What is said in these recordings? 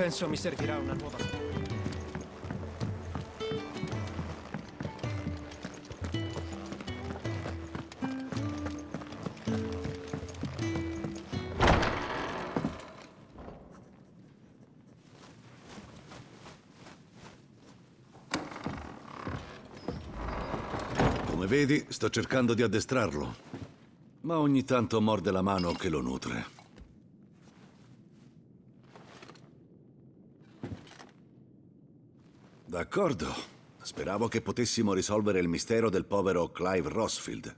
Penso mi servirà una nuova. Come vedi, sto cercando di addestrarlo, ma ogni tanto morde la mano che lo nutre. D'accordo. Speravo che potessimo risolvere il mistero del povero Clive Rosfield,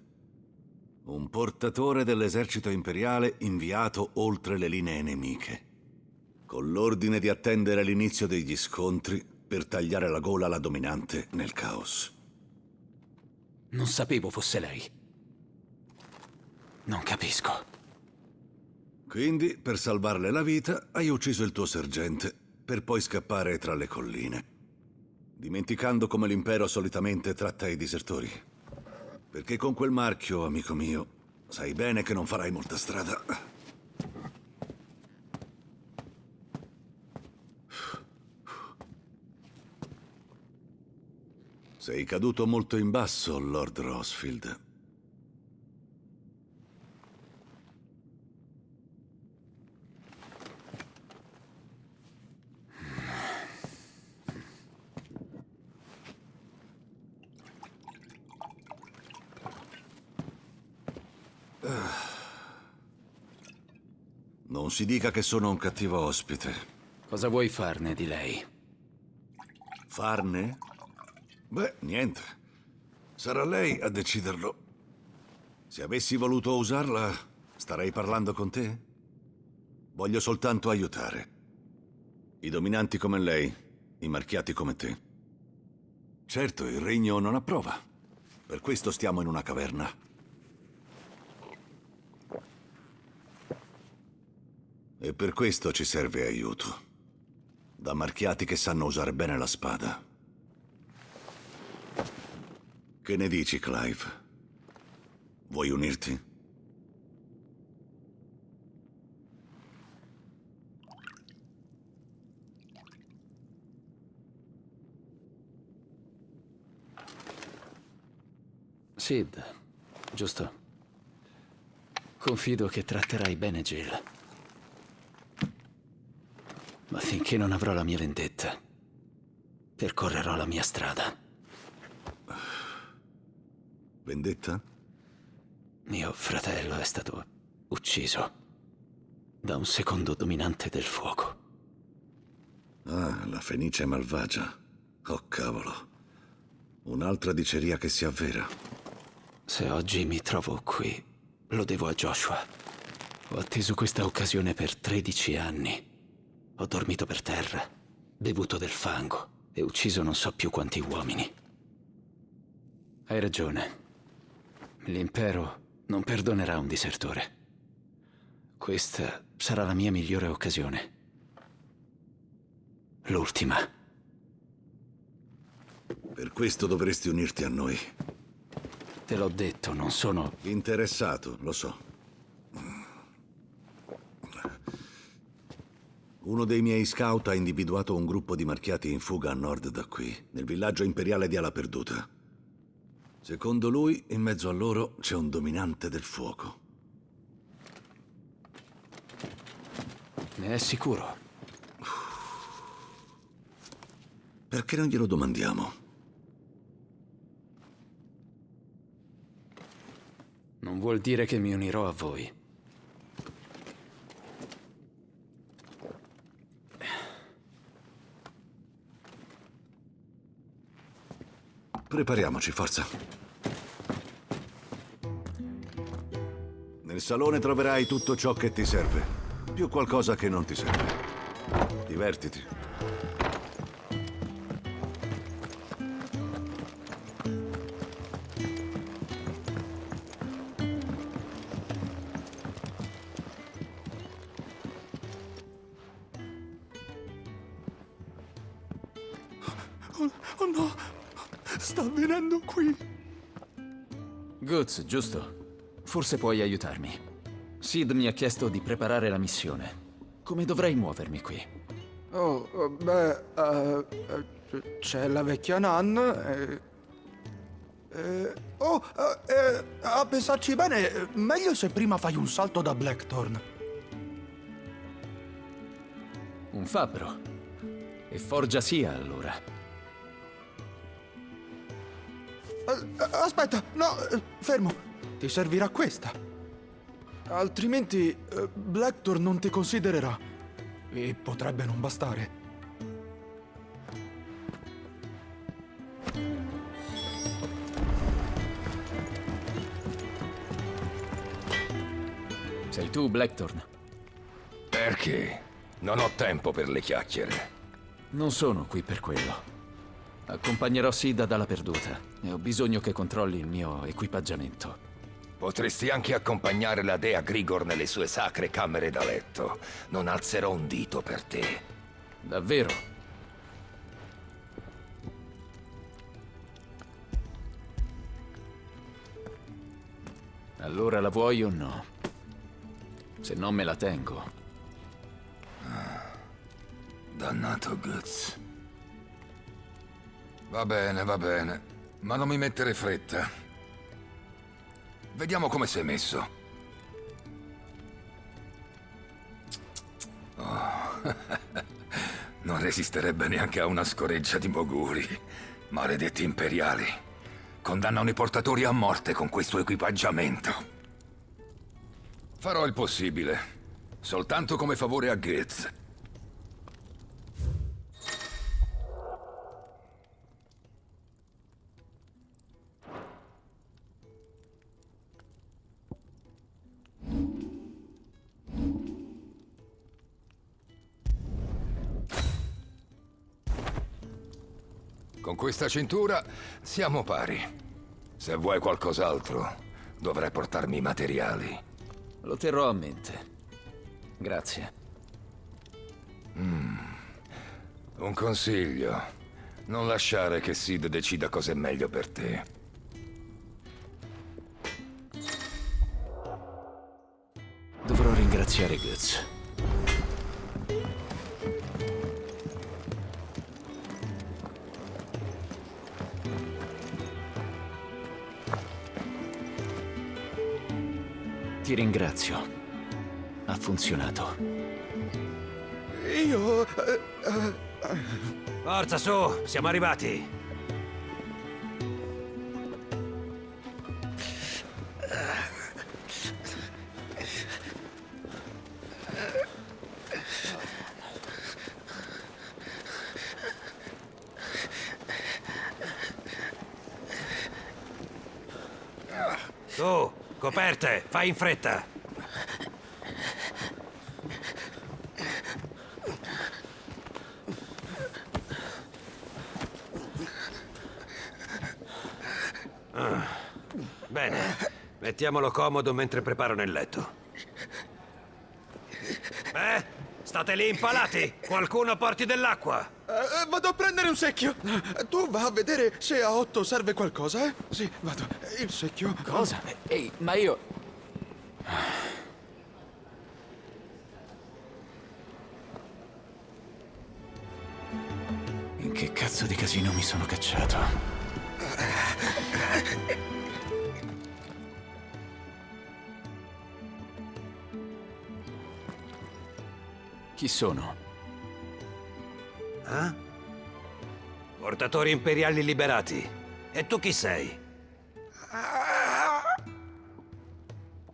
un portatore dell'esercito imperiale inviato oltre le linee nemiche, con l'ordine di attendere l'inizio degli scontri per tagliare la gola alla dominante nel caos. Non sapevo fosse lei. Non capisco. Quindi, per salvarle la vita, hai ucciso il tuo sergente per poi scappare tra le colline, dimenticando come l'impero solitamente tratta i disertori. Perché con quel marchio, amico mio, sai bene che non farai molta strada. Sei caduto molto in basso, Lord Rosfield. Non si dica che sono un cattivo ospite. Cosa vuoi farne di lei? Farne? Beh, niente. Sarà lei a deciderlo. Se avessi voluto usarla, starei parlando con te? Voglio soltanto aiutare. I dominanti come lei, i marchiati come te. Certo, il regno non approva. Per questo stiamo in una caverna. E per questo ci serve aiuto, da marchiati che sanno usare bene la spada. Che ne dici, Clive? Vuoi unirti? Cid, giusto? Confido che tratterai bene Jill. Ma finché non avrò la mia vendetta, percorrerò la mia strada. Vendetta? Mio fratello è stato ucciso da un secondo dominante del fuoco. Ah, la Fenice Malvagia. Oh, cavolo. Un'altra diceria che si avvera. Se oggi mi trovo qui, lo devo a Joshua. Ho atteso questa occasione per 13 anni. Ho dormito per terra, bevuto del fango e ucciso non so più quanti uomini. Hai ragione. L'impero non perdonerà un disertore. Questa sarà la mia migliore occasione. L'ultima. Per questo dovresti unirti a noi. Te l'ho detto, non sono... interessato, lo so. Uno dei miei scout ha individuato un gruppo di marchiati in fuga a nord da qui, nel villaggio imperiale di Ala Perduta. Secondo lui, in mezzo a loro c'è un dominante del fuoco. Ne è sicuro? Perché non glielo domandiamo? Non vuol dire che mi unirò a voi. Prepariamoci, forza. Nel salone troverai tutto ciò che ti serve, più qualcosa che non ti serve. Divertiti. Oh no! Sta venendo qui! Guts, giusto? Forse puoi aiutarmi. Cid mi ha chiesto di preparare la missione. Come dovrei muovermi qui? Oh, beh, c'è la vecchia nanna a pensarci bene, meglio se prima fai un salto da Blackthorn. Un fabbro. E forgia sia, allora. Aspetta, no, fermo. Ti servirà questa. Altrimenti Blackthorn non ti considererà. E potrebbe non bastare. Sei tu, Blackthorn? Perché? Non ho tempo per le chiacchiere. Non sono qui per quello. Accompagnerò Cid ad Ala Perduta e ho bisogno che controlli il mio equipaggiamento. Potresti anche accompagnare la dea Grigor nelle sue sacre camere da letto. Non alzerò un dito per te. Davvero? Allora la vuoi o no? Se no me la tengo. Dannato Guts. Va bene, ma non mi mettere fretta. Vediamo come sei messo. Oh. Non resisterebbe neanche a una scoreggia di moguri. Maledetti imperiali. Condannano i portatori a morte con questo equipaggiamento. Farò il possibile. Soltanto come favore a Goetz. Con questa cintura siamo pari. Se vuoi qualcos'altro, dovrai portarmi i materiali. Lo terrò a mente. Grazie. Un consiglio. Non lasciare che Cid decida cosa è meglio per te. Dovrò ringraziare Goetz. Ti ringrazio. Ha funzionato. Io... Forza su, siamo arrivati. Su, coperte, fai in fretta! Bene, mettiamolo comodo mentre preparano il letto. State lì impalati! Qualcuno porti dell'acqua! Vado a prendere un secchio! Tu va a vedere se a Otto serve qualcosa, eh? Sì, vado. Il secchio... Cosa? Ehi, ma io... In che cazzo di casino mi sono cacciato? Chi sono? Eh? Portatori imperiali liberati. E tu chi sei?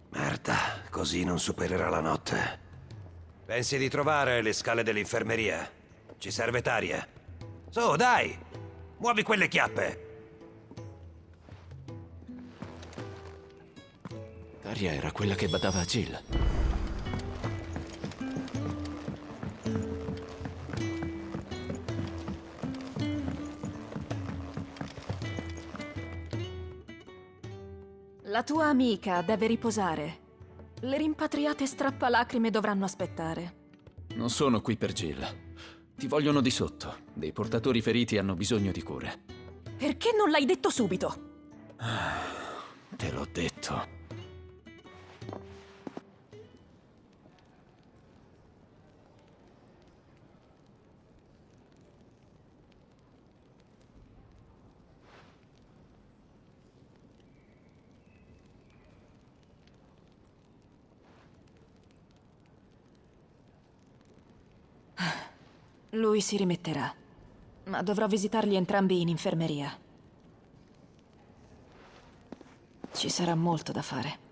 Merda, così non supererà la notte. Pensi di trovare le scale dell'infermeria? Ci serve Taria. Su, dai! Muovi quelle chiappe! Taria era quella che badava a Jill. La tua amica deve riposare. Le rimpatriate strappalacrime dovranno aspettare. Non sono qui per Jill. Ti vogliono di sotto. Dei portatori feriti hanno bisogno di cure. Perché non l'hai detto subito? Te l'ho detto. Lui si rimetterà, ma dovrò visitarli entrambi in infermeria. Ci sarà molto da fare.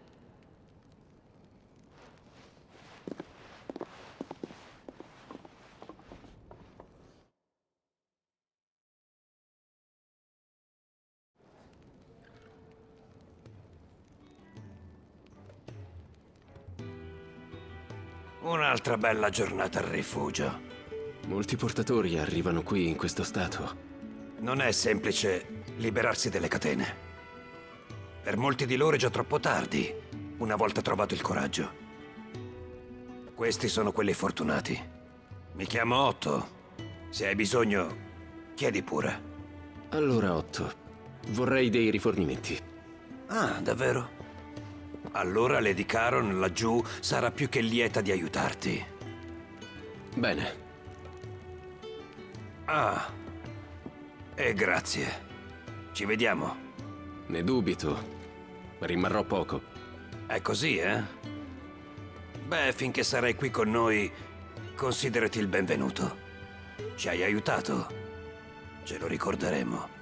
Un'altra bella giornata al rifugio. Molti portatori arrivano qui in questo stato. Non è semplice liberarsi delle catene. Per molti di loro è già troppo tardi, una volta trovato il coraggio. Questi sono quelli fortunati. Mi chiamo Otto. Se hai bisogno, chiedi pure. Allora, Otto, vorrei dei rifornimenti. Ah, davvero? Allora Lady Caron laggiù sarà più che lieta di aiutarti. Bene. Ah, e grazie. Ci vediamo. Ne dubito. Rimarrò poco. È così, eh? Beh, finché sarai qui con noi, considerati il benvenuto. Ci hai aiutato. Ce lo ricorderemo.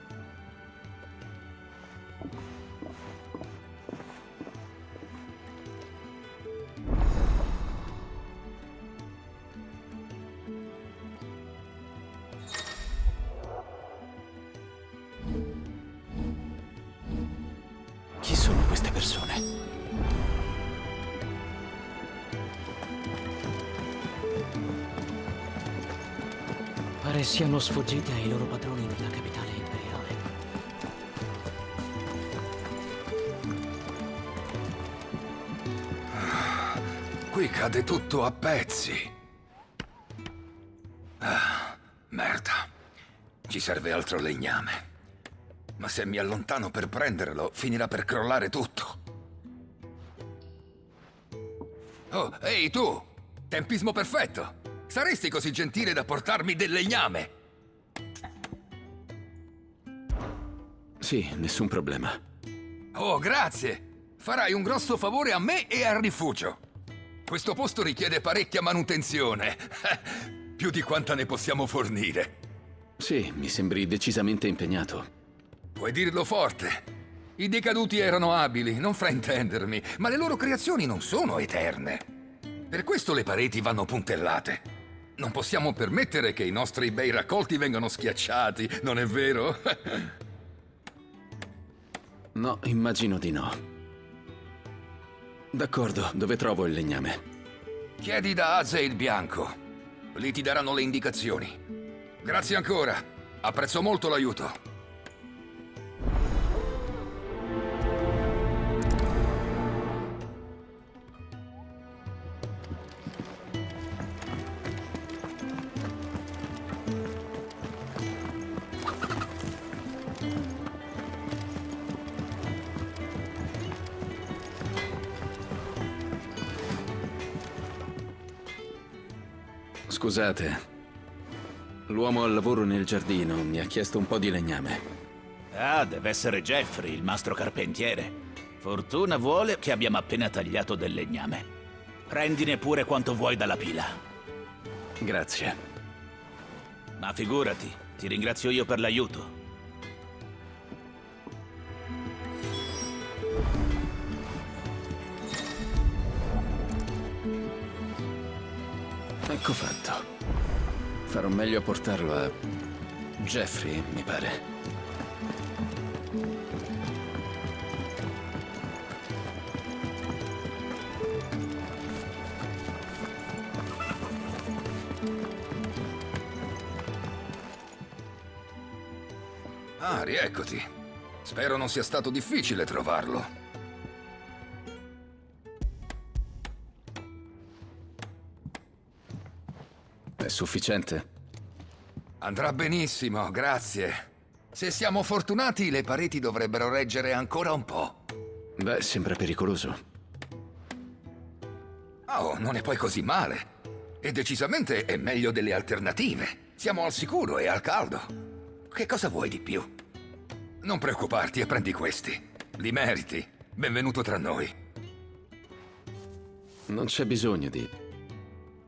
Siano sfuggite ai loro padroni nella capitale imperiale. Ah, qui cade tutto a pezzi. Ah, merda. Ci serve altro legname. Ma se mi allontano per prenderlo, finirà per crollare tutto. Oh, ehi tu! Tempismo perfetto! Saresti così gentile da portarmi del legname? Sì, nessun problema. Oh, grazie! Farai un grosso favore a me e al rifugio. Questo posto richiede parecchia manutenzione. Più di quanta ne possiamo fornire. Sì, mi sembri decisamente impegnato. Puoi dirlo forte. I decaduti erano abili, non fraintendermi, ma le loro creazioni non sono eterne. Per questo le pareti vanno puntellate. Non possiamo permettere che i nostri bei raccolti vengano schiacciati, non è vero? No, immagino di no. D'accordo, dove trovo il legname? Chiedi da Aze il bianco. Lì ti daranno le indicazioni. Grazie ancora, apprezzo molto l'aiuto. Scusate, l'uomo al lavoro nel giardino mi ha chiesto un po' di legname. Ah, deve essere Jeffrey, il mastro carpentiere. Fortuna vuole che abbiamo appena tagliato del legname. Prendine pure quanto vuoi dalla pila. Grazie. Ma figurati, ti ringrazio io per l'aiuto. Ecco fatto. Farò meglio a portarlo a Jeffrey, mi pare. Ah, rieccoti. Spero non sia stato difficile trovarlo. È sufficiente? Andrà benissimo, grazie. Se siamo fortunati, le pareti dovrebbero reggere ancora un po'. Beh, sembra pericoloso. Oh, non è poi così male. E decisamente è meglio delle alternative. Siamo al sicuro e al caldo. Che cosa vuoi di più? Non preoccuparti e prendi questi. Li meriti. Benvenuto tra noi. Non c'è bisogno di...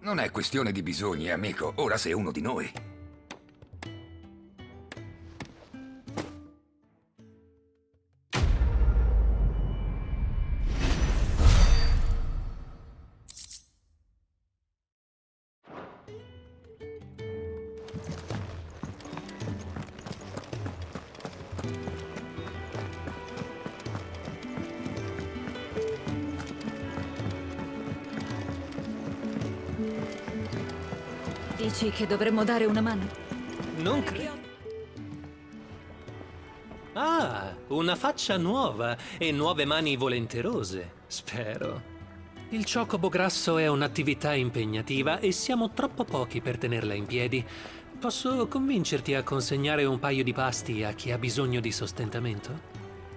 Non è questione di bisogni, amico. Ora sei uno di noi. Dici che dovremmo dare una mano? Non credo. Ah, una faccia nuova e nuove mani volenterose, spero. Il ciocobo grasso è un'attività impegnativa e siamo troppo pochi per tenerla in piedi. Posso convincerti a consegnare un paio di pasti a chi ha bisogno di sostentamento?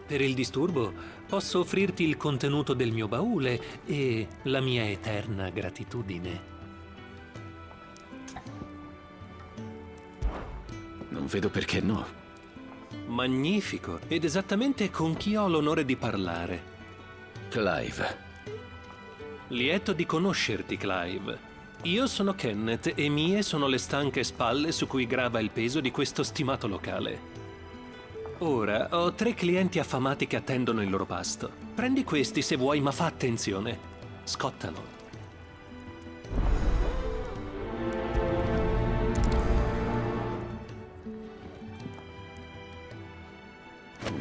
Per il disturbo posso offrirti il contenuto del mio baule e la mia eterna gratitudine. Non vedo perché no. Magnifico. Ed esattamente con chi ho l'onore di parlare? Clive. Lieto di conoscerti, Clive. Io sono Kenneth e mie sono le stanche spalle su cui grava il peso di questo stimato locale. Ora ho 3 clienti affamati che attendono il loro pasto. Prendi questi se vuoi, ma fa attenzione. Scottalo.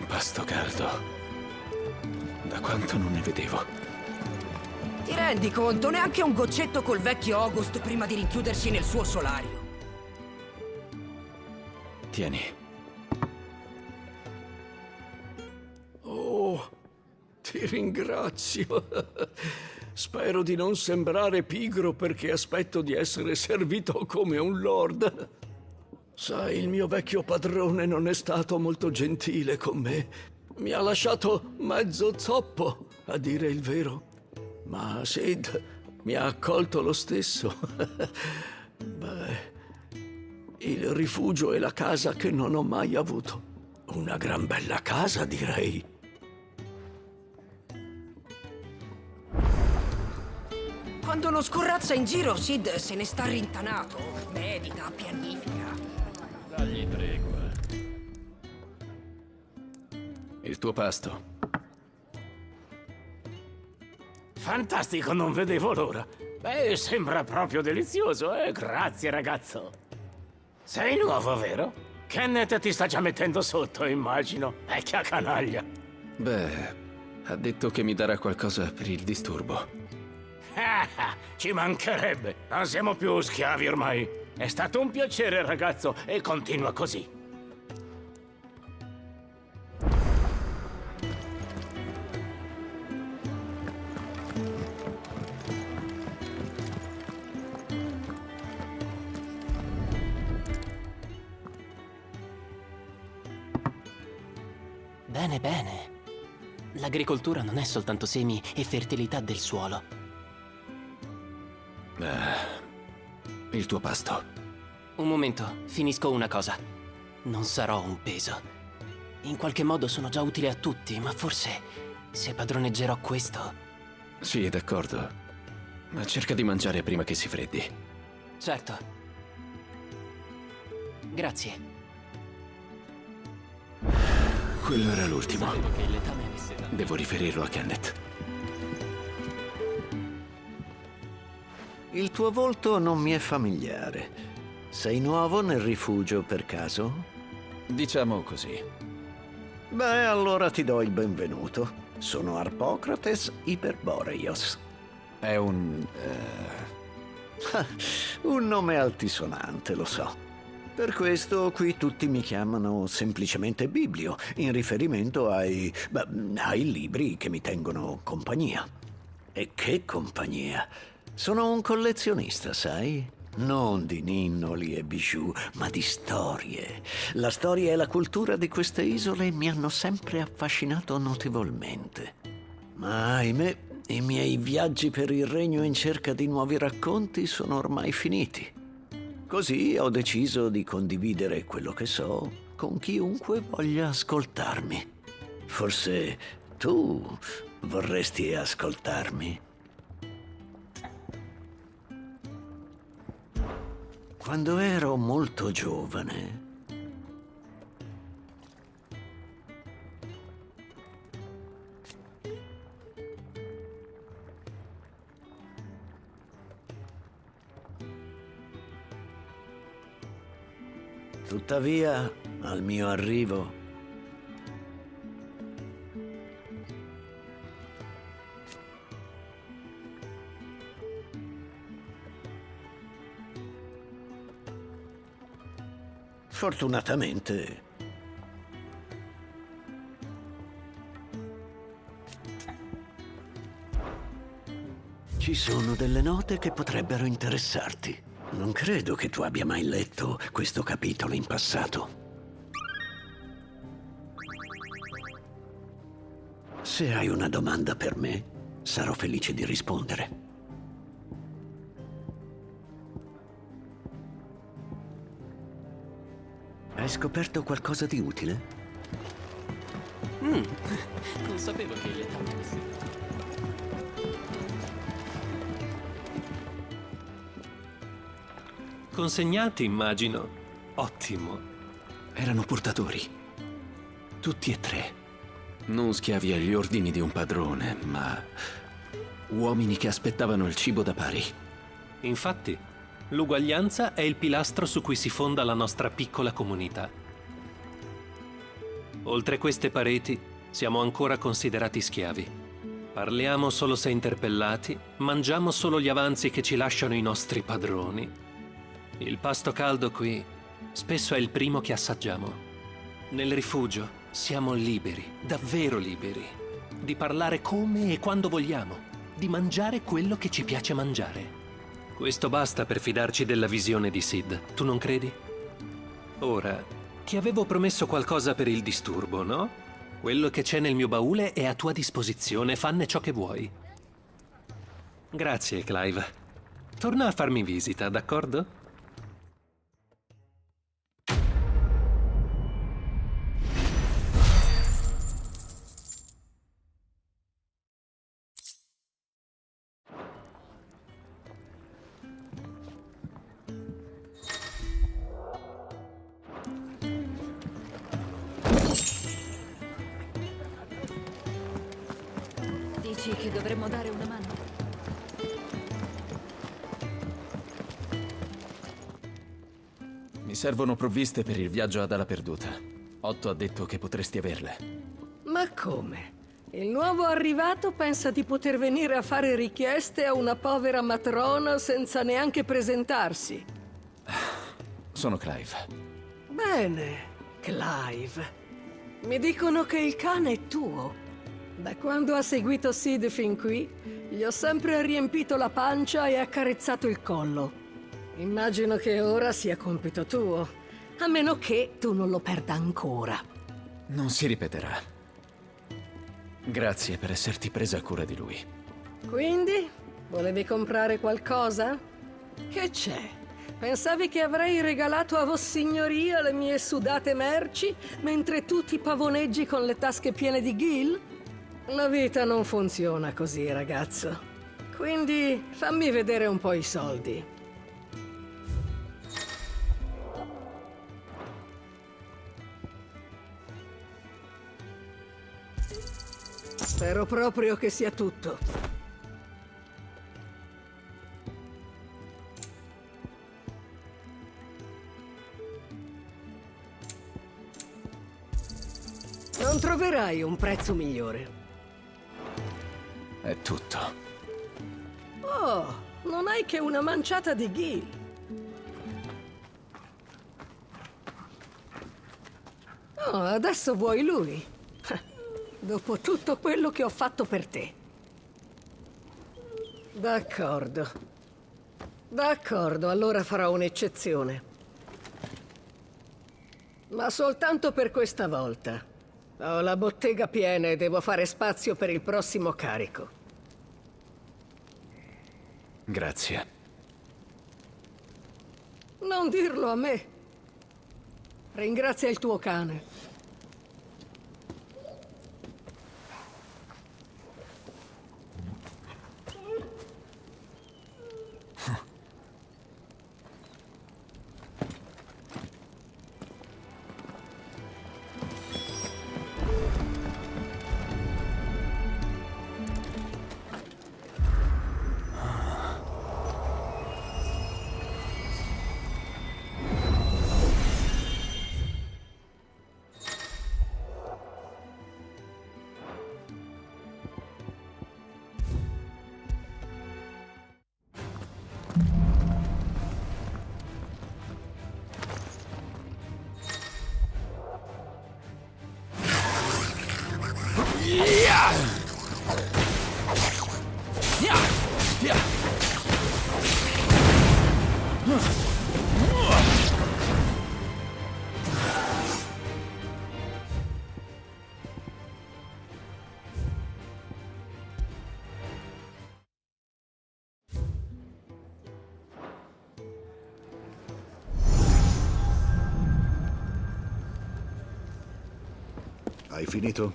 Pasto caldo. Da quanto non ne vedevo. Ti rendi conto? Neanche un goccetto col vecchio August prima di rinchiudersi nel suo solario. Tieni. Oh, ti ringrazio. Spero di non sembrare pigro perché aspetto di essere servito come un lord. Sai, il mio vecchio padrone non è stato molto gentile con me. Mi ha lasciato mezzo zoppo, a dire il vero. Ma Cid mi ha accolto lo stesso. Beh, il rifugio è la casa che non ho mai avuto. Una gran bella casa, direi. Quando lo scorrazza in giro, Cid se ne sta rintanato. Medita, pianifica. Dagli tregua. Il tuo pasto. Fantastico, non vedevo l'ora. Beh, sembra proprio delizioso, eh? Grazie, ragazzo. Sei nuovo, vero? Kenneth ti sta già mettendo sotto, immagino. Vecchia canaglia. Beh, ha detto che mi darà qualcosa per il disturbo. Ci mancherebbe. Non siamo più schiavi ormai. È stato un piacere, ragazzo, e continua così. Bene, bene. L'agricoltura non è soltanto semi e fertilità del suolo. Il tuo pasto. Un momento, finisco una cosa. Non sarò un peso. In qualche modo sono già utile a tutti, ma forse se padroneggerò questo... Sì, d'accordo. Ma cerca di mangiare prima che si freddi. Certo. Grazie. Quello era l'ultimo. Devo riferirlo a Kenneth. Il tuo volto non mi è familiare. Sei nuovo nel rifugio, per caso? Diciamo così. Beh, allora ti do il benvenuto. Sono Arpocrates Hyperboreios. È un... un nome altisonante, lo so. Per questo qui tutti mi chiamano semplicemente Biblio, in riferimento ai libri che mi tengono compagnia. E che compagnia! Sono un collezionista, sai? Non di ninnoli e bijou, ma di storie. La storia e la cultura di queste isole mi hanno sempre affascinato notevolmente. Ma ahimè, i miei viaggi per il regno in cerca di nuovi racconti sono ormai finiti. Così ho deciso di condividere quello che so con chiunque voglia ascoltarmi. Forse tu vorresti ascoltarmi? Quando ero molto giovane, tuttavia, al mio arrivo, fortunatamente, ci sono delle note che potrebbero interessarti. Non credo che tu abbia mai letto questo capitolo in passato. Se hai una domanda per me, sarò felice di rispondere. Hai scoperto qualcosa di utile? Non sapevo che gli età così. Consegnati, immagino. Ottimo. Erano portatori. Tutti e tre. Non schiavi agli ordini di un padrone, ma uomini che aspettavano il cibo da pari. Infatti, l'uguaglianza è il pilastro su cui si fonda la nostra piccola comunità. Oltre queste pareti, siamo ancora considerati schiavi. Parliamo solo se interpellati, mangiamo solo gli avanzi che ci lasciano i nostri padroni. Il pasto caldo qui spesso è il primo che assaggiamo. Nel rifugio siamo liberi, davvero liberi, di parlare come e quando vogliamo, di mangiare quello che ci piace mangiare. Questo basta per fidarci della visione di Cid, tu non credi? Ora, ti avevo promesso qualcosa per il disturbo, no? Quello che c'è nel mio baule è a tua disposizione, fanne ciò che vuoi. Grazie, Clive. Torna a farmi visita, d'accordo? Che dovremmo dare una mano. Mi servono provviste per il viaggio ad Ala Perduta. Otto ha detto che potresti averle. Ma come? Il nuovo arrivato pensa di poter venire a fare richieste a una povera matrona senza neanche presentarsi. Sono Clive. Bene, Clive. Mi dicono che il cane è tuo. Da quando ha seguito Cid fin qui, gli ho sempre riempito la pancia e accarezzato il collo. Immagino che ora sia compito tuo, a meno che tu non lo perda ancora. Non si ripeterà. Grazie per esserti presa cura di lui. Quindi, volevi comprare qualcosa? Che c'è? Pensavi che avrei regalato a Vossignoria le mie sudate merci, mentre tu ti pavoneggi con le tasche piene di ghil? La vita non funziona così, ragazzo. Quindi fammi vedere un po' i soldi. Spero proprio che sia tutto. Non troverai un prezzo migliore. È tutto. Oh, non hai che una manciata di ghil. Oh, adesso vuoi lui. Dopo tutto quello che ho fatto per te. D'accordo. D'accordo, allora farò un'eccezione. Ma soltanto per questa volta. Ho la bottega piena e devo fare spazio per il prossimo carico. Grazie. Non dirlo a me. Ringrazia il tuo cane. Hai finito?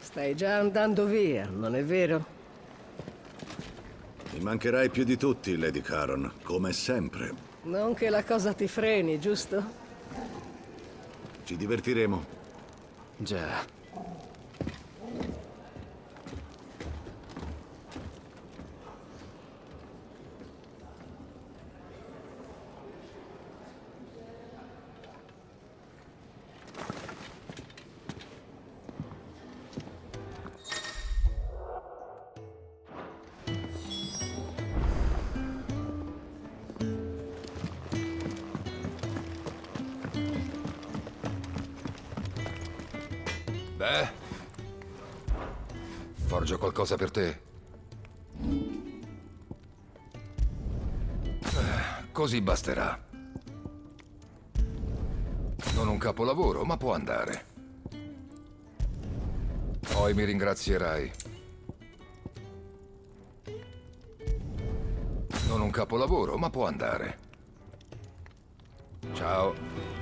Stai già andando via, non è vero? Mi mancherai più di tutti, Lady Caron, come sempre. Non che la cosa ti freni, giusto? Ci divertiremo. Già. Forgio qualcosa per te. Così basterà. Non un capolavoro, ma può andare. Poi mi ringrazierai. Non un capolavoro, ma può andare. Ciao.